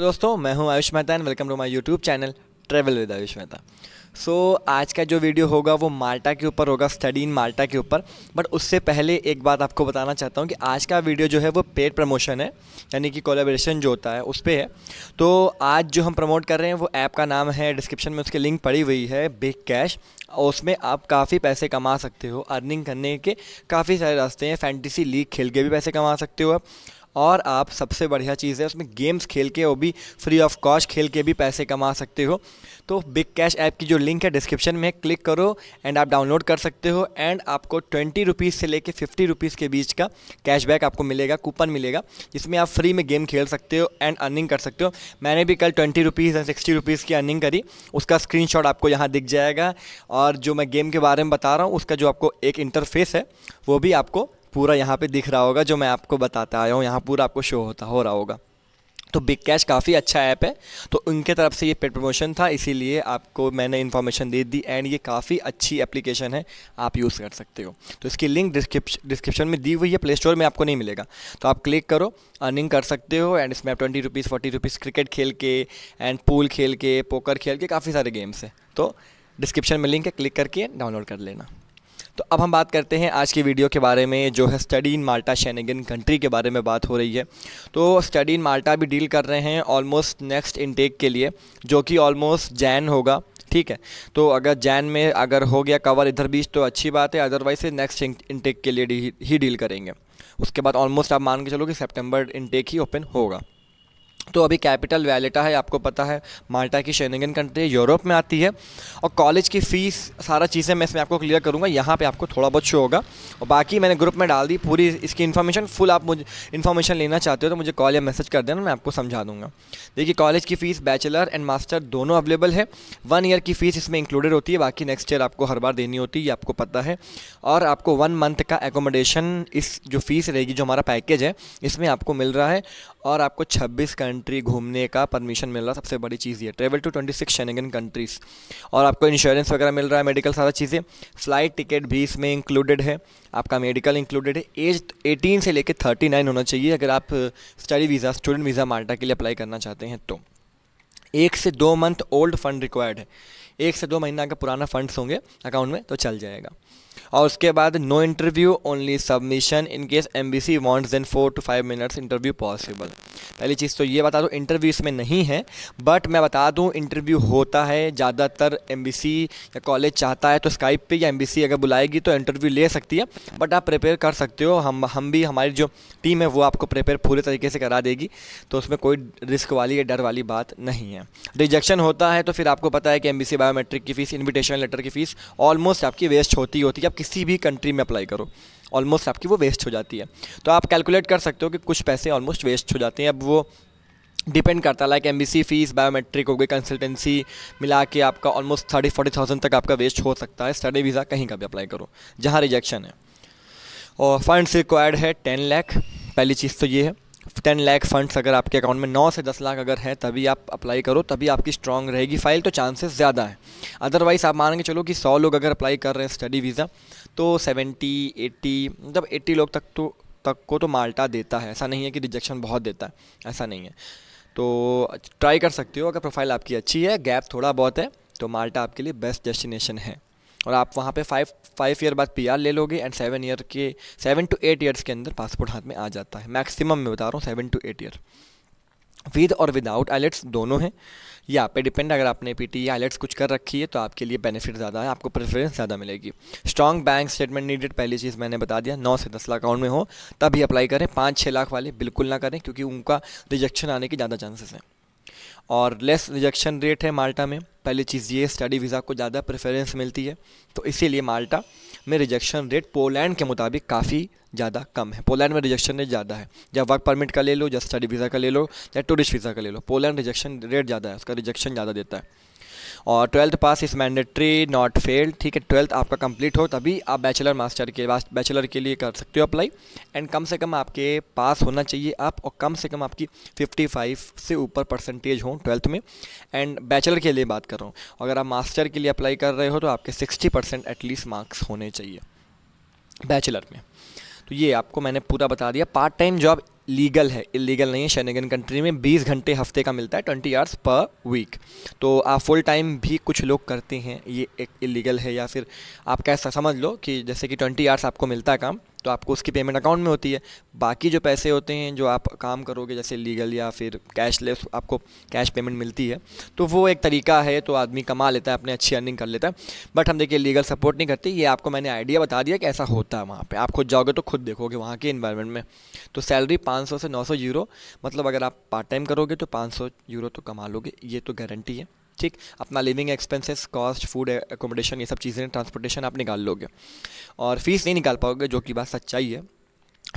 दोस्तों मैं हूं Ayush Mehta and welcome to my YouTube channel travel with Ayush Mehta. So आज का जो वीडियो होगा वो माल्टा के ऊपर होगा, स्टडी इन माल्टा के ऊपर। बट उससे पहले एक बात आपको बताना चाहता हूँ कि आज का वीडियो जो है वो पेड प्रमोशन है, यानी कि कोलैबोरेशन जो होता है उस पर है। तो आज जो हम प्रमोट कर रहे हैं वो ऐप का नाम है, डिस्क्रिप्शन में उसकी लिंक पड़ी हुई है, बिग कैश। और उसमें आप काफ़ी पैसे कमा सकते हो, अर्निंग करने के काफ़ी सारे रास्ते हैं। फैंटेसी लीग खेल के भी पैसे कमा सकते हो आप, और आप सबसे बढ़िया चीज़ है उसमें गेम्स खेल के, वो भी फ्री ऑफ कॉस्ट खेल के भी पैसे कमा सकते हो। तो बिग कैश ऐप की जो लिंक है डिस्क्रिप्शन में, क्लिक करो एंड आप डाउनलोड कर सकते हो। एंड आपको 20 रुपीज़ से लेके 50 रुपीज़ के बीच का कैशबैक आपको मिलेगा, कूपन मिलेगा, जिसमें आप फ्री में गेम खेल सकते हो एंड अर्निंग कर सकते हो। मैंने भी कल 20 रुपीज़ एंड 60 रुपीज़ की अर्निंग करी, उसका स्क्रीनशॉट आपको यहाँ दिख जाएगा। और जो मैं गेम के बारे में बता रहा हूँ उसका जो आपको एक इंटरफेस है वो भी आपको पूरा यहाँ पे दिख रहा होगा, जो मैं आपको बताता आया हूँ यहाँ पूरा आपको शो होता हो रहा होगा। तो बिग कैश काफ़ी अच्छा ऐप है, तो उनके तरफ से ये पेड प्रमोशन था, इसीलिए आपको मैंने इन्फॉर्मेशन दे दी। एंड ये काफ़ी अच्छी एप्लीकेशन है, आप यूज़ कर सकते हो। तो इसकी लिंक डिस्क्रिप्शन में दी हुई है, प्ले स्टोर में आपको नहीं मिलेगा। तो आप क्लिक करो, अर्निंग कर सकते हो। एंड इसमें आप 20 रुपीज़ 40 रुपीज़ क्रिकेट खेल के एंड पूल खेल के, पोकर खेल के, काफ़ी सारे गेम्स हैं। तो डिस्क्रिप्शन में लिंक है, क्लिक करके डाउनलोड कर लेना। तो अब हम बात करते हैं आज की वीडियो के बारे में, जो है study in Malta Schengen country के बारे में बात हो रही है। तो स्टडी इन माल्टा भी डील कर रहे हैं ऑलमोस्ट नेक्स्ट इनटेक के लिए, जो कि ऑलमोस्ट जैन होगा, ठीक है। तो अगर जैन में अगर हो गया कवर इधर बीच तो अच्छी बात है, अदरवाइज से नेक्स्ट इनटेक के लिए ही डील करेंगे। उसके बाद ऑलमोस्ट आप मान के चलो कि सेप्टेम्बर इनटेक ही ओपन होगा। तो अभी कैपिटल वैलेटा है, आपको पता है माल्टा की शेंगेन कंट्री यूरोप में आती है। और कॉलेज की फ़ीस सारा चीज़ें मैं इसमें आपको क्लियर करूंगा, यहाँ पे आपको थोड़ा बहुत शो होगा। और बाकी मैंने ग्रुप में डाल दी पूरी इसकी इन्फॉर्मेशन फुल। आप मुझे इन्फॉर्मेशन लेना चाहते हो तो मुझे कॉल या मैसेज कर देना, मैं आपको समझा दूँगा। देखिए कॉलेज की फ़ीस बैचलर एंड मास्टर दोनों अवेलेबल है, 1 ईयर की फ़ीस इसमें इंक्लूडेड होती है, बाकी नेक्स्ट ईयर आपको हर बार देनी होती है, ये आपको पता है। और आपको 1 मंथ का एकोमोडेशन, इस जो फ़ीस रहेगी जो हमारा पैकेज है इसमें आपको मिल रहा है। और आपको 26 कंट्री घूमने का परमिशन मिल रहा है, सबसे बड़ी चीज़ ये, ट्रेवल टू 26 शेंगेन कंट्रीज़। और आपको इंश्योरेंस वगैरह मिल रहा है, मेडिकल सारा चीज़ें, फ्लाइट टिकट भी इसमें इंक्लूडेड है, आपका मेडिकल इंक्लूडेड है। एज 18 से लेकर 39 होना चाहिए अगर आप study visa, student visa Malta के लिए अप्लाई करना चाहते हैं। तो 1 से 2 मंथ ओल्ड फंड रिक्वायर्ड है, 1 से 2 महीना का पुराना फंड्स होंगे अकाउंट में तो चल जाएगा। और उसके बाद no interview, only submission, in case embassy wants then 4 to 5 minutes interview possible. पहली चीज़ तो ये बता दूँ इंटरव्यू इसमें नहीं है, बट मैं बता दूँ इंटरव्यू होता है। ज़्यादातर एमबीसी या कॉलेज चाहता है तो स्काइप पे या एमबीसी अगर बुलाएगी तो इंटरव्यू ले सकती है, बट आप प्रिपेयर कर सकते हो। हम भी, हमारी जो टीम है वो आपको प्रिपेयर पूरे तरीके से करा देगी, तो उसमें कोई रिस्क वाली या डर वाली बात नहीं है। रिजेक्शन होता है तो फिर आपको पता है कि एमबीसी बायोमेट्रिक की फ़ीस, इन्विटेशन लेटर की फ़ीस ऑलमोस्ट आपकी वेस्ट होती होती है। आप किसी भी कंट्री में अप्लाई करो ऑलमोस्ट आपकी वो वेस्ट हो जाती है। तो आप कैलकुलेट कर सकते हो कि कुछ पैसे ऑलमोस्ट वेस्ट हो जाते हैं। अब वो डिपेंड करता है, लाइक एमबीसी फ़ीस, बायोमेट्रिक हो गई, कंसल्टेंसी मिला के आपका ऑलमोस्ट 30-40,000 तक आपका वेस्ट हो सकता है। स्टडी वीज़ा कहीं का भी अप्लाई करो जहाँ रिजेक्शन है। और फंड्स रिक्वायर्ड है 10 लाख, पहली चीज़ तो ये है। 10 लाख फंड्स अगर आपके अकाउंट में 9 से 10 लाख अगर है तभी आप अप्लाई करो, तभी आपकी स्ट्रांग रहेगी फाइल, तो चांसेस ज़्यादा है। अदरवाइज़ आप मान के चलो कि 100 लोग अगर अप्लाई कर रहे हैं स्टडी वीज़ा तो 70-80 मतलब 80 लोग तक को तो माल्टा देता है। ऐसा नहीं है कि रिजेक्शन बहुत देता है, ऐसा नहीं है। तो ट्राई कर सकते हो अगर प्रोफाइल आपकी अच्छी है, गैप थोड़ा बहुत है, तो माल्टा आपके लिए बेस्ट डेस्टिनेशन है। और आप वहाँ पे 5 ईयर बाद पीआर ले लोगे एंड 7 ईयर के, 7 to 8 ईयर्स के अंदर पासपोर्ट हाथ में आ जाता है। मैक्सिमम मैं बता रहा हूँ 7 to 8 ईयर। विद और विदाउट आईलेट्स दोनों हैं, ये आप पे डिपेंड। अगर आपने पीटीई आईलेट्स कुछ कर रखी है तो आपके लिए बेनिफिट ज़्यादा है, आपको प्रेफरेंस ज़्यादा मिलेगी। स्ट्रॉन्ग बैंक स्टेटमेंट नीडेड, पहली चीज़ मैंने बता दिया। 9 से 10 लाख अकाउंट में हो तभी अप्लाई करें, 5-6 लाख वाले बिल्कुल ना करें, क्योंकि उनका रिजेक्शन आने के ज़्यादा चांसेस हैं। और लेस रिजेक्शन रेट है माल्टा में, पहली चीज़ ये, स्टडी वीज़ा को ज़्यादा प्रेफरेंस मिलती है, तो इसीलिए माल्टा में रिजेक्शन रेट पोलैंड के मुताबिक काफ़ी ज़्यादा कम है। पोलैंड में रिजेक्शन रेट ज़्यादा है, या वर्क परमिट का ले लो, या स्टडी वीज़ा का ले लो, या टूरिस्ट वीज़ा का ले लो, पोलैंड रिजेक्शन रेट ज़्यादा है, उसका रिजेक्शन ज़्यादा देता है। और 12th पास इस मैंडेटरी, नॉट फेल, ठीक है। 12th आपका कंप्लीट हो तभी आप बैचलर, मास्टर के, बैचलर के लिए कर सकते हो अप्लाई। एंड कम से कम आपके पास होना चाहिए आप, और कम से कम आपकी 55 से ऊपर परसेंटेज हो 12th में। एंड बैचलर के लिए बात कर रहा हूँ, अगर आप मास्टर के लिए अप्लाई कर रहे हो तो आपके 60% एटलीस्ट मार्क्स होने चाहिए बैचलर में। तो ये आपको मैंने पूरा बता दिया। पार्ट टाइम जॉब लीगल है, इलीगल नहीं है। शेंगेन कंट्री में 20 घंटे हफ्ते का मिलता है, 20 आवर्स पर वीक। तो आप फुल टाइम भी कुछ लोग करते हैं, ये एक इलीगल है। या फिर आप कैसा समझ लो कि जैसे कि 20 आवर्स आपको मिलता है काम, तो आपको उसकी पेमेंट अकाउंट में होती है, बाकी जो पैसे होते हैं जो आप काम करोगे जैसे लीगल या फिर कैशलेस आपको कैश पेमेंट मिलती है। तो वो एक तरीका है, तो आदमी कमा लेता है, अपने अच्छी अर्निंग कर लेता है। बट हम देखिए लीगल सपोर्ट नहीं करते, ये आपको मैंने आइडिया बता दिया कि ऐसा होता है वहाँ पे। आप खुद जाओगे तो खुद देखोगे वहाँ के इन्वायरमेंट में। तो सैलरी 500 से 900 यूरो, मतलब अगर आप पार्ट टाइम करोगे तो 500 यूरो तो कमा लोगे, ये तो गारंटी है। ठीक, अपना living expenses, cost, food, accommodation, ये सब चीज़ें, ट्रांसपोर्टेशन आप निकाल लोगे। और फीस नहीं निकाल पाओगे, जो कि बात सच्चाई है।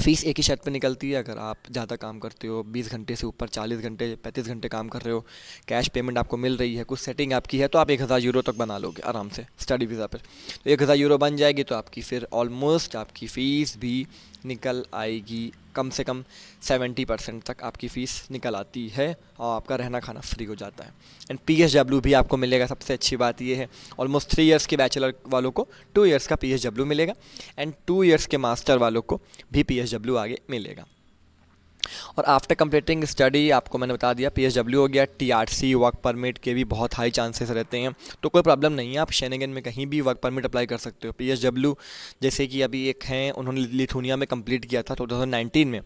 फ़ीस एक ही शर्त पे निकलती है, अगर आप ज़्यादा काम करते हो, 20 घंटे से ऊपर, 40 घंटे 35 घंटे काम कर रहे हो, कैश पेमेंट आपको मिल रही है, कुछ सेटिंग आपकी है, तो आप 1000 यूरो तक बना लोगे आराम से स्टडी वीज़ा पर। तो 1000 यूरो बन जाएगी, तो आपकी फिर ऑलमोस्ट आपकी फ़ीस भी निकल आएगी, कम से कम 70% तक आपकी फ़ीस निकल आती है, और आपका रहना खाना फ्री हो जाता है। एंड PSW भी आपको मिलेगा। सबसे अच्छी बात ये है, ऑलमोस्ट 3 इयर्स के बैचलर वालों को 2 इयर्स का PSW मिलेगा, एंड 2 इयर्स के मास्टर वालों को भी PSW आगे मिलेगा। और आफ्टर कंप्लीटिंग स्टडी आपको मैंने बता दिया PSW हो गया, TRC वर्क परमिट के भी बहुत हाई चांसेस रहते हैं, तो कोई प्रॉब्लम नहीं है, आप शेंगेन में कहीं भी वर्क परमिट अप्लाई कर सकते हो। PSW जैसे कि अभी एक हैं, उन्होंने लिथुनिया में कंप्लीट किया था 2019 में,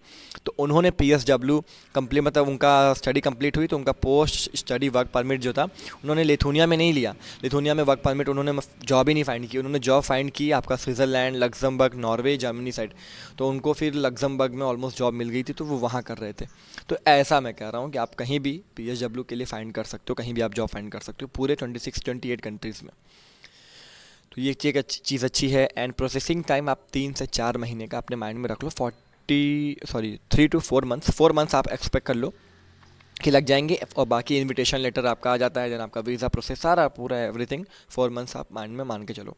तो उन्होंने PSW कंप्लीट, मतलब उनका स्टडी कंप्लीट हुई, तो उनका पोस्ट स्टडी वर्क परमिट जो था उन्होंने लिथुनिया में नहीं लिया। लिथुनिया में वर्क परमिट उन्होंने जॉब ही नहीं फाइंड की, उन्होंने जॉब फाइंड की आपका Switzerland, Luxembourg, Norway, Germany side. तो उनको फिर लक्ज़मबर्ग में ऑलमोस्ट जॉब मिल गई थी, तो वो वहाँ कर रहे थे। तो ऐसा मैं कह रहा हूँ कि आप कहीं भी PSW के लिए फाइंड कर सकते हो, कहीं भी आप जॉब फाइंड कर सकते हो पूरे 28 कंट्रीज़ में। तो ये एक चीज़ अच्छी है। एंड प्रोसेसिंग टाइम आप 3 से 4 महीने का अपने माइंड में रख लो, 3 to 4 मंथ्स, 4 मंथ्स आप एक्सपेक्ट कर लो कि लग जाएंगे। और बाकी इनविटेशन लेटर आपका आ जाता है, देन आपका वीज़ा प्रोसेस सारा पूरा एवरीथिंग 4 मंथ्स आप माइंड में मान के चलो।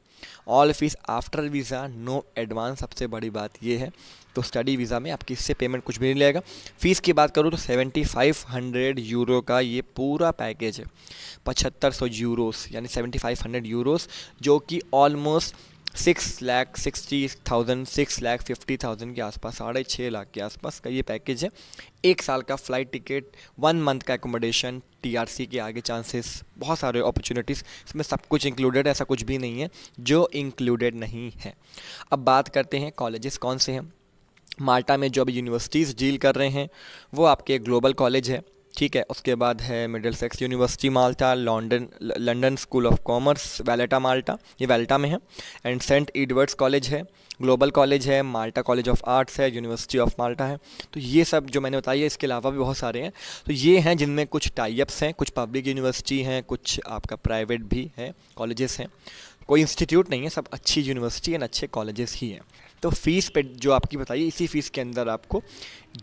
All fees after visa, no advance, सबसे बड़ी बात ये है। तो स्टडी वीज़ा में आपकी इससे पेमेंट कुछ भी नहीं लगेगा। फ़ीस की बात करूँ तो 7500 यूरो का ये पूरा पैकेज है, 7500 यूरोस यानी 7500 यूरोस, जो कि ऑलमोस्ट 6,60,000, 6,50,000 के आसपास, 6.5 लाख के आसपास का ये पैकेज है। 1 साल का फ़्लाइट टिकट, 1 मंथ का एकोमोडेशन, TRC के आगे चांसेस, बहुत सारे अपॉर्चुनिटीज़, इसमें सब कुछ इंक्लूडेड, ऐसा कुछ भी नहीं है जो इंक्लूडेड नहीं है। अब बात करते हैं कॉलेजेस कौन से हैं। माल्टा में जो अभी यूनिवर्सिटीज़ डील कर रहे हैं वो आपके ग्लोबल कॉलेज है, ठीक है। उसके बाद है Middlesex university Malta, London school of commerce Valletta Malta, ये वैलेटा में है। एंड सेंट एडवर्ड्स कॉलेज है, ग्लोबल कॉलेज है, माल्टा कॉलेज ऑफ आर्ट्स है, यूनिवर्सिटी ऑफ माल्टा है। तो ये सब जो मैंने बताया, इसके अलावा भी बहुत सारे हैं। तो ये हैं जिनमें कुछ टाइप्स हैं, कुछ पब्लिक यूनिवर्सिटी हैं, कुछ आपका प्राइवेट भी है, कॉलेजेस हैं, कोई इंस्टीट्यूट नहीं है, सब अच्छी यूनिवर्सिटी एंड अच्छे कॉलेजेस ही हैं। तो फ़ीस पे जो आपकी बताइए, इसी फ़ीस के अंदर आपको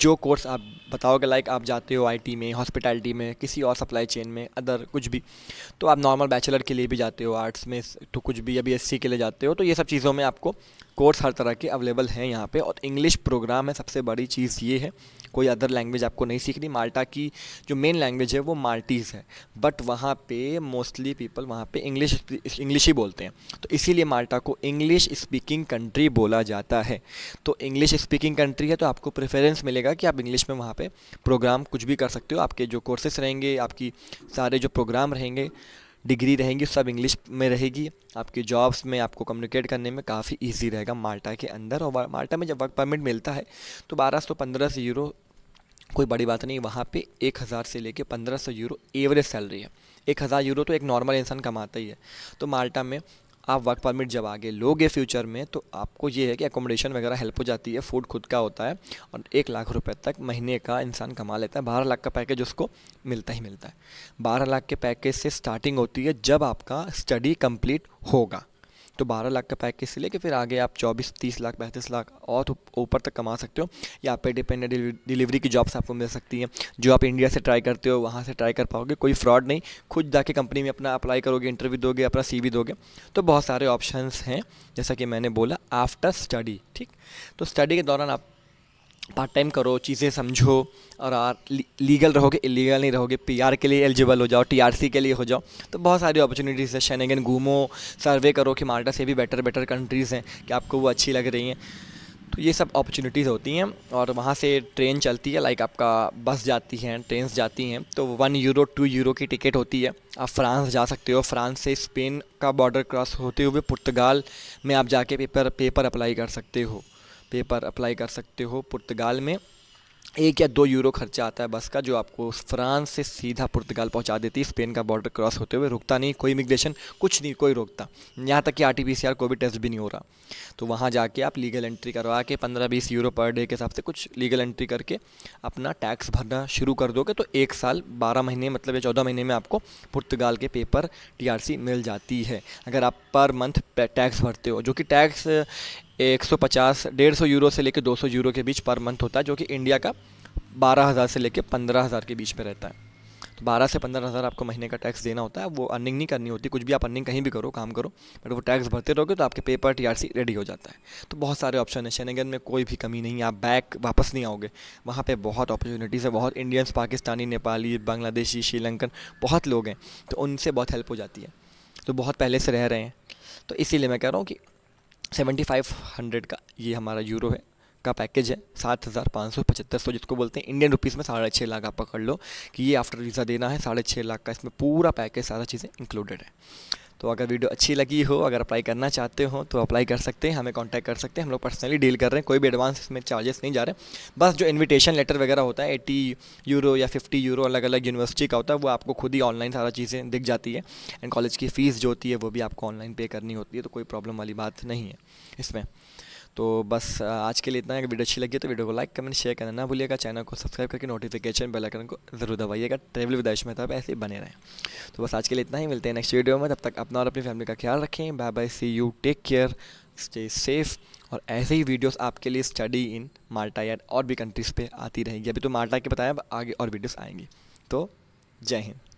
जो कोर्स आप बताओगे, लाइक आप जाते हो IT में, हॉस्पिटैलिटी में, किसी और सप्लाई चेन में, अदर कुछ भी, तो आप नॉर्मल बैचलर के लिए भी जाते हो, आर्ट्स में तो कुछ भी, या BSc के लिए जाते हो, तो ये सब चीज़ों में आपको कोर्स हर तरह के अवेलेबल हैं यहाँ पे। और इंग्लिश प्रोग्राम है, सबसे बड़ी चीज़ ये है, कोई अदर लैंग्वेज आपको नहीं सीखनी। माल्टा की जो मेन लैंग्वेज है वो माल्टीज़ है, बट वहाँ पे मोस्टली पीपल वहाँ पे इंग्लिश ही बोलते हैं, तो इसीलिए माल्टा को इंग्लिश स्पीकिंग कंट्री बोला जाता है। तो इंग्लिश स्पीकिंग कंट्री है, तो आपको प्रेफरेंस मिलेगा कि आप इंग्लिश में वहाँ पर प्रोग्राम कुछ भी कर सकते हो। आपके जो कोर्सेस रहेंगे, आपकी सारे जो प्रोग्राम रहेंगे, डिग्री रहेंगी, सब इंग्लिश में रहेगी। आपके जॉब्स में आपको कम्युनिकेट करने में काफ़ी इजी रहेगा माल्टा के अंदर। और माल्टा में जब वर्क परमिट मिलता है तो 1200-1500 यूरो कोई बड़ी बात नहीं। वहाँ पे 1000 से लेके 1500 यूरो एवरेज सैलरी है। 1000 यूरो तो एक नॉर्मल इंसान कमाता ही है। तो माल्टा में आप वर्क परमिट जब आगे लोगे फ्यूचर में, तो आपको ये है कि एकोमोडेशन वगैरह हेल्प हो जाती है, फूड खुद का होता है, और 1 लाख रुपए तक महीने का इंसान कमा लेता है। 12 लाख का पैकेज उसको मिलता ही मिलता है। 12 लाख के पैकेज से स्टार्टिंग होती है जब आपका स्टडी कंप्लीट होगा। तो 12 लाख का पैकेज से लेके फिर आगे आप 24, 30 लाख, 35 लाख और ऊपर तक कमा सकते हो। या आप पे डिपेंडेंट डिलीवरी की जॉब्स आपको मिल सकती हैं, जो आप इंडिया से ट्राई करते हो वहाँ से ट्राई कर पाओगे, कोई फ्रॉड नहीं। खुद जाके कंपनी में अपना अप्लाई करोगे, इंटरव्यू दोगे, अपना CV दोगे, तो बहुत सारे ऑप्शंस हैं, जैसा कि मैंने बोला आफ्टर स्टडी। ठीक, तो स्टडी के दौरान आप पार्ट टाइम करो, चीज़ें समझो, और लीगल रहोगे, इलीगल नहीं रहोगे। PR के लिए एलिजिबल हो जाओ, TRC के लिए हो जाओ, तो बहुत सारी अपॉर्चुनिटीज़ है। शेंगेन घूमो, सर्वे करो कि माल्टा से भी बेटर कंट्रीज़ हैं, कि आपको वो अच्छी लग रही हैं। तो ये सब अपॉर्चुनिटीज़ होती हैं। और वहाँ से ट्रेन चलती है, लाइक आपका बस जाती हैं, ट्रेन्स जाती हैं, तो 1 यूरो 2 यूरो की टिकट होती है। आप फ्रांस जा सकते हो, फ्रांस से स्पेन का बॉर्डर क्रॉस होते हुए पुर्तगाल में आप जाके पेपर अप्लाई कर सकते हो, पुर्तगाल में 1 या 2 यूरो खर्चा आता है बस का, जो आपको फ्रांस से सीधा पुर्तगाल पहुंचा देती है। स्पेन का बॉर्डर क्रॉस होते हुए रुकता नहीं, कोई इमिग्रेशन कुछ नहीं, कोई रोकता, यहाँ तक कि आरटीपीसीआर कोई भी टेस्ट भी नहीं हो रहा। तो वहाँ जाके आप लीगल एंट्री करवा के 15-20 यूरो पर डे के हिसाब से कुछ लीगल एंट्री करके अपना टैक्स भरना शुरू कर दोगे तो 1 साल 12 महीने मतलब 14 महीने में आपको पुर्तगाल के पेपर TRC मिल जाती है, अगर आप पर मंथ टैक्स भरते हो, जो कि टैक्स 150-150 यूरो से लेकर 200 यूरो के बीच पर मंथ होता है, जो कि इंडिया का 12,000 से लेकर 15,000 के बीच में रहता है। तो 12,000 से 15,000 आपको महीने का टैक्स देना होता है, वो अर्निंग नहीं करनी होती, कुछ भी आप अर्निंग कहीं भी करो, काम करो, बट वो टैक्स भरते रहोगे तो आपके पेपर TRC रेडी हो जाता है। तो बहुत सारे ऑप्शन है, शेंगेन में कोई भी कमी नहीं है, आप बैक वापस नहीं आओगे, वहाँ पे बहुत अपॉर्चुनिटीज़ है, बहुत इंडियंस, पाकिस्तानी, नेपाली, बांग्लादेशी, श्रीलंकन, बहुत लोग हैं, तो उनसे बहुत हेल्प हो जाती है, तो बहुत पहले से रह रहे हैं। तो इसीलिए मैं कह रहा हूँ कि 7,500 का ये हमारा यूरो है का पैकेज है, 7,575 जिसको बोलते हैं इंडियन रुपीस में 6.5 लाख आप पकड़ लो कि ये आफ्टर वीज़ा देना है, 6.5 लाख का इसमें पूरा पैकेज, सारा चीज़ें इंक्लूडेड है। तो अगर वीडियो अच्छी लगी हो, अगर अप्लाई करना चाहते हो तो अप्लाई कर सकते हैं, हमें कांटेक्ट कर सकते हैं, हम लोग पर्सनली डील कर रहे हैं, कोई भी एडवांस इसमें चार्जेस नहीं जा रहे, बस जो इनविटेशन लेटर वगैरह होता है 80 यूरो या 50 यूरो अलग अलग यूनिवर्सिटी का होता है, वो आपको खुद ही ऑनलाइन सारा चीज़ें दिख जाती है, एंड कॉलेज की फ़ीस जो होती है वो भी आपको ऑनलाइन पे करनी होती है, तो कोई प्रॉब्लम वाली बात नहीं है इसमें। तो बस आज के लिए इतना है, अगर वीडियो अच्छी लगी तो वीडियो को लाइक, कमेंट, शेयर करना ना भूलिएगा, चैनल को सब्सक्राइब करके नोटिफिकेशन बेल आइकन को जरूर दबाइएगा, ट्रैवल विद आयुष मेहता पे ऐसे ही बने रहें। तो बस आज के लिए इतना ही, मिलते हैं नेक्स्ट वीडियो में, तब तक अपना और अपनी फैमिली का ख्याल रखें, bye bye, see you, take care, stay safe. और ऐसे ही वीडियोज़ आपके लिए स्टडी इन माल्टा या और भी कंट्रीज़ पर आती रहेगी, अभी तो माल्टा के बताएं, आगे और वीडियोज़ आएँगी। तो जय हिंद।